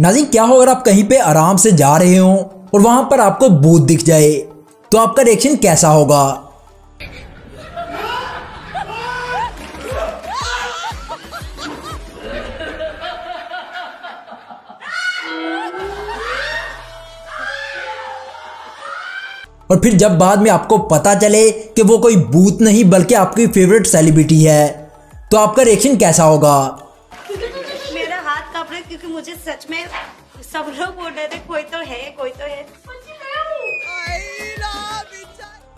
नाज़रीन, क्या हो अगर आप कहीं पे आराम से जा रहे हो और वहां पर आपको भूत दिख जाए तो आपका रिएक्शन कैसा होगा? और फिर जब बाद में आपको पता चले कि वो कोई भूत नहीं बल्कि आपकी फेवरेट सेलिब्रिटी है तो आपका रिएक्शन कैसा होगा? क्योंकि मुझे सच में सब लोग बोल रहे थे कोई तो है।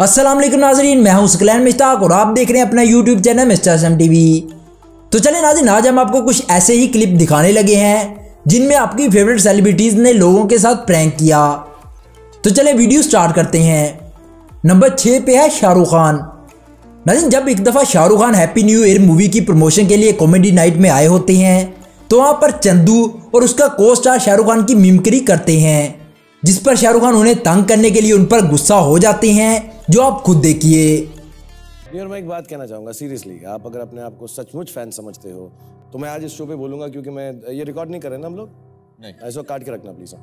अस्सलाम वालेकुम नाजरीन, मैं हूं सुगलेन मिश्ताक और आप देख रहे हैं अपना YouTube channel mister SM TV। तो चले नाजरीन, आज हम आपको कुछ ऐसे ही क्लिप दिखाने लगे हैं जिनमें आपकी फेवरेट सेलिब्रिटीज ने लोगों के साथ प्रैंक किया। तो चले वीडियो स्टार्ट करते हैं। नंबर 6 पे है शाहरुख खान। नाजरीन, जब एक दफा Shahrukh Khan happy new year movie की प्रमोशन के लिए कॉमेडी नाइट में आए होते हैं तो वहाँ पर चंदू और उसका को स्टार शाहरुख खान की मिमिक्री करते हैं, जिस पर शाहरुख खान उन्हें तंग करने के लिए उन पर गुस्सा हो जाते हैं, जो आप खुद देखिए। यार, मैं एक बात कहना चाहूँगा सीरियसली, आप अगर अपने आप को सचमुच फैन समझते हो तो मैं आज इस शो पे बोलूंगा, क्योंकि मैं ये रिकॉर्ड नहीं कर रहे ना हम लोग, ऐसा काट के रखना प्लीज।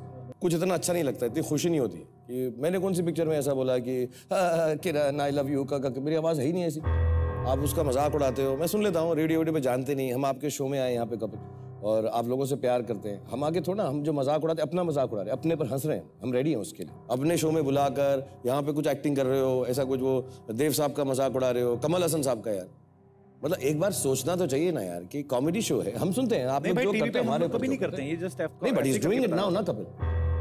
कुछ इतना अच्छा नहीं लगता, इतनी खुशी नहीं होती कि मैंने कौन सी पिक्चर में ऐसा बोला कि आई लव यू का, मेरी आवाज़ है ही नहीं ऐसी। आप उसका मजाक उड़ाते हो, मैं सुन लेता हूँ। रेडियो वेडियो पर जानते नहीं, हम आपके शो में आए यहाँ पे कपिल, और आप लोगों से प्यार करते हैं। हम आगे थोड़ा, हम जो मजाक उड़ाते हैं अपना मजाक उड़ा रहे हैं, अपने पर हंस रहे हैं, हम रेडी हैं उसके लिए। अपने शो में बुलाकर यहाँ पे कुछ एक्टिंग कर रहे हो, ऐसा कुछ वो देव साहब का मजाक उड़ा रहे हो, कमल हसन साहब का। यार मतलब एक बार सोचना तो चाहिए ना यार, कि कॉमेडी शो है, हम सुनते हैं आप लोग जो करते हैं हमारे ऊपर नहीं करते हैं। ये जस्ट नहीं, but is doing it now ना, कपिल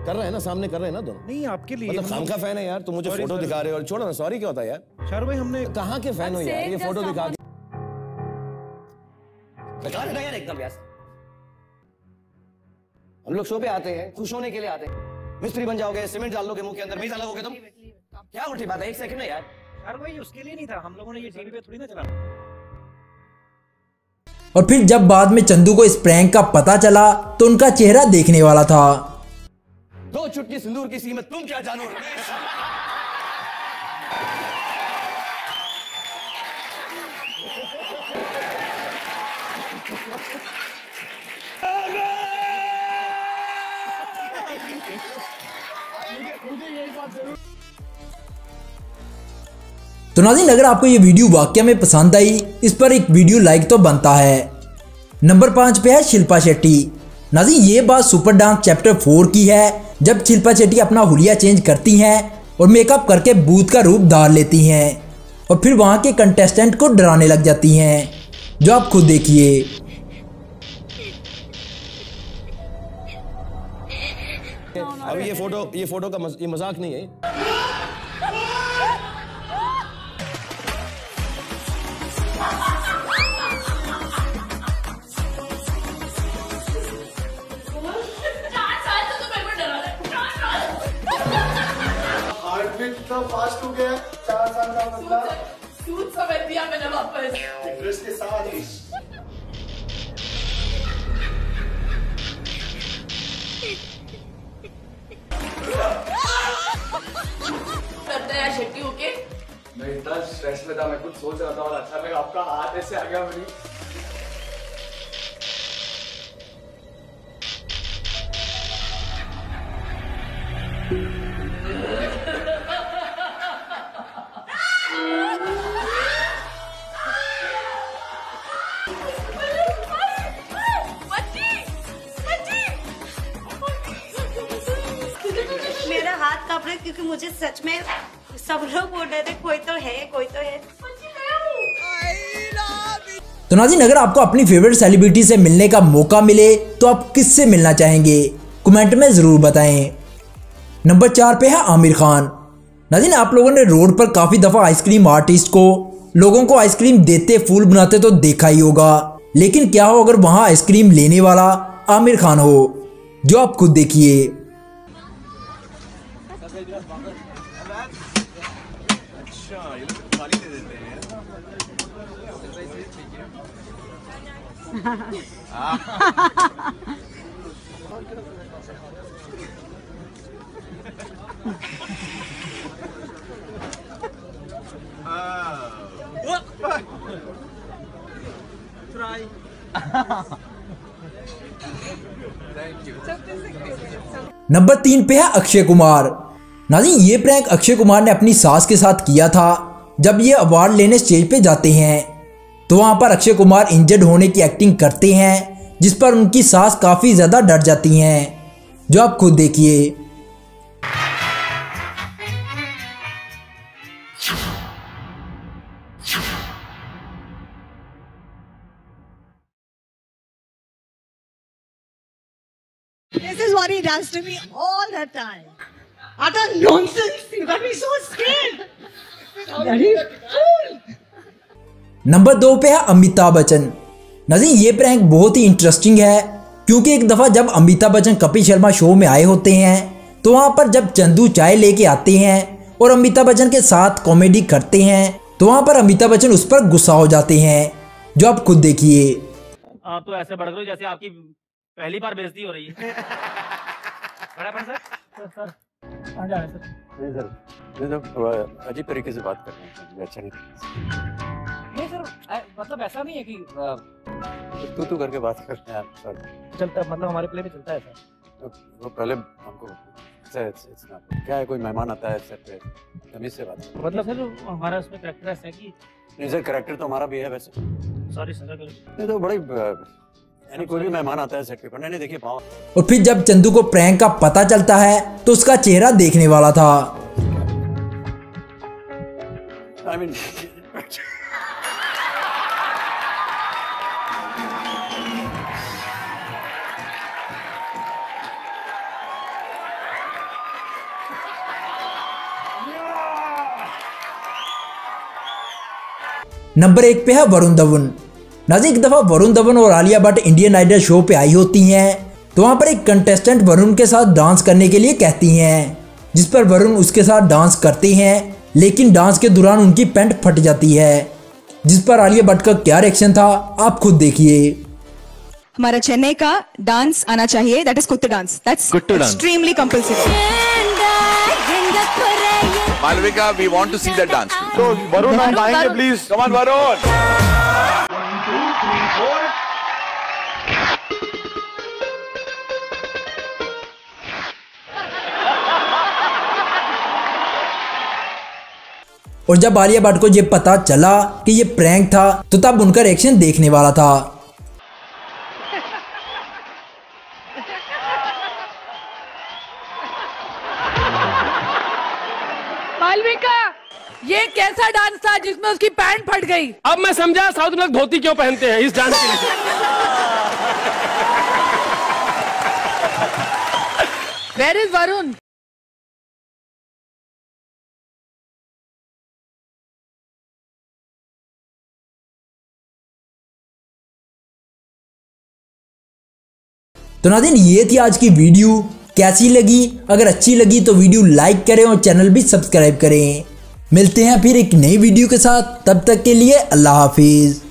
कर रहे हैं ना, सामने कर रहे हैं ना दोनों। नहीं आपके लिए मतलब खाम का फैन है यार, तुम मुझे फोटो दिखा रहे हो और छोड़ो ना। सॉरी क्या होता है यार, शाहरुख भाई हमने कहाँ के फैन हो यार, ये फोटो दिखा के हम लोग शो पे आते हैं, खुश होने के लिए आते हैं। मिस्त्री बन जाओगे, सीमेंट डाल लोगे मुंह के अंदर, मीठा लगोगे तुम। क्या उठी बात है, एक सेकंड में यार। यार भाई उसके लिए नहीं था, हम लोगों ने ये टीवी पे थोड़ी ना चला। और फिर जब बाद में चंदू को इस प्रैंक का पता चला तो उनका चेहरा देखने वाला था। 2 चुटकी सिंदूर की कीमत तुम क्या जानो। तो नाज़रीन, अगर आपको ये वीडियो वाकया में पसंद आई, इस पर एक वीडियो लाइक तो बनता है। नंबर 5 पे है शिल्पा शेट्टी। नाज़रीन, ये बात सुपर डांस चैप्टर 4 की है, जब शिल्पा शेट्टी अपना हुलिया चेंज करती हैं और मेकअप करके भूत का रूप धार लेती हैं और फिर वहाँ के कंटेस्टेंट को डराने लग जाती हैं, जो आप खुद देखिए। अब ये फोटो का ये मजाक नहीं है। फास्ट हो गया, 4 साल का बंदा सूट समझ दिया मैंने वापस ड्रेस के साथ ही। मैं इतना स्ट्रेस में था, मैं कुछ सोच रहा था और अच्छा मैं आपका हाथ ऐसे आ गया मेरी। मेरा हाथ कांप रहा है क्योंकि मुझे सच में सब लोग बोल रहे थे कोई तो है। तो नाज़रीन, अगर आपको अपनी फेवरेट सेलिब्रिटी से मिलने का मौका मिले तो आप किससे मिलना चाहेंगे, कमेंट में ज़रूर बताएं। नंबर 4 पे है आमिर खान। नाज़रीन, आप लोगों ने रोड पर काफ़ी दफ़ा आइसक्रीम आर्टिस्ट को लोगों को आइसक्रीम देते फूल बनाते तो देखा ही होगा, लेकिन क्या हो अगर वहाँ आइसक्रीम लेने वाला आमिर खान हो, जो आप खुद देखिए। try. Thank you. नंबर 3 पे है अक्षय कुमार। नाज़रीन ये प्रैंक अक्षय कुमार ने अपनी सास के साथ किया था। जब ये अवार्ड लेने स्टेज पे जाते हैं तो वहाँ पर अक्षय कुमार इंजर्ड होने की एक्टिंग करते हैं, जिस पर उनकी सास काफ़ी ज़्यादा डर जाती हैं, जो आप खुद देखिए। This is what he does to me all the time. Utter nonsense. You got me so scared. Bloody fool. Number 2 पे है अमिताभ बच्चन। नाज़रीन ये प्रैंक बहुत ही इंटरेस्टिंग है, क्योंकि एक दफ़ा जब अमिताभ बच्चन कपिल शर्मा शो में आए होते हैं तो वहाँ पर जब चंदू चाय लेके आते हैं और अमिताभ बच्चन के साथ कॉमेडी करते हैं तो वहाँ पर अमिताभ बच्चन उस पर गुस्सा हो जाते हैं, जो आप खुद देखिए। आप तो ऐसे बढ़ गए जैसे आपकी पहली बार बेइज्जती हो रही है। बड़ा सर सर आ जा सर। नहीं सर, ये सब अजीब तरीके से बात कर रहे हैं, अच्छा नहीं सर। मतलब ऐसा नहीं है कि तू करके बात करते हैं आप सर। चलता है, मतलब हमारे प्ले में चलता है सर। तो पहले हमको क्या है, कोई मेहमान आता है सर पे तमीज से बात। मतलब सर हमारा उसमें कैरेक्टर ऐसा है कि नहीं सर, कैरेक्टर तो हमारा भी है वैसे। सॉरी सर, नहीं तो बड़ी कोई भी मेहमान आता है सेट पे, नहीं देखिए। और फिर जब चंदू को प्रैंक का पता चलता है तो उसका चेहरा देखने वाला था। नंबर 1 पे है वरुण धवन। नाज़रीन एक दफ़ा वरुण धवन और Alia Bhatt Indian Idol show पे आई होती हैं तो वहाँ पर एक कंटेस्टेंट वरुण के साथ डांस करने के लिए कहती हैं, जिस पर वरुण उसके साथ डांस करते हैं, लेकिन डांस के दौरान उनकी पैंट फट जाती है, जिस पर आलिया भट्ट का क्या रिएक्शन था आप खुद देखिए। हमारा चेन्नई का डांस आना चाहिए, दैट इज कुट्टू dance, that's extremely compulsory. Malvika we want to see that dance. So Varun हम आएंगे प्लीज, कम ऑन वरुण। और जब आलिया भट्ट को ये पता चला कि ये प्रैंक था तो तब उनका रिएक्शन देखने वाला था। मालविका ये कैसा डांस था जिसमें उसकी पैंट फट गई? अब मैं समझा साउथ लोग धोती क्यों पहनते हैं इस डांस के लिए। Where is Varun? तो नाज़रीन ये थी आज की वीडियो, कैसी लगी? अगर अच्छी लगी तो वीडियो लाइक करें और चैनल भी सब्सक्राइब करें। मिलते हैं फिर एक नई वीडियो के साथ, तब तक के लिए अल्लाह हाफिज़।